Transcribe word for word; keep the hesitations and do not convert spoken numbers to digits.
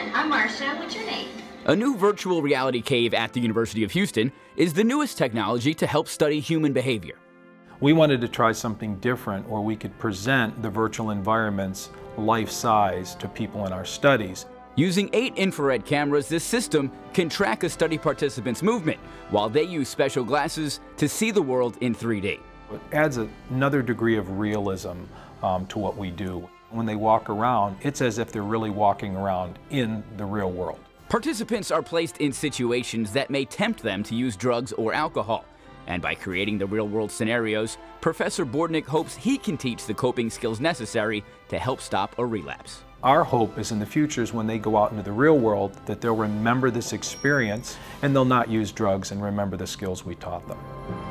again. I'm Marsha. What's your name? A new virtual reality cave at the University of Houston is the newest technology to help study human behavior. We wanted to try something different where we could present the virtual environments life-size to people in our studies. Using eight infrared cameras, this system can track a study participant's movement while they use special glasses to see the world in three D. It adds another degree of realism um, to what we do. When they walk around, it's as if they're really walking around in the real world. Participants are placed in situations that may tempt them to use drugs or alcohol. And by creating the real-world scenarios, Professor Bordnick hopes he can teach the coping skills necessary to help stop a relapse. Our hope is in the future is when they go out into the real world that they'll remember this experience and they'll not use drugs and remember the skills we taught them.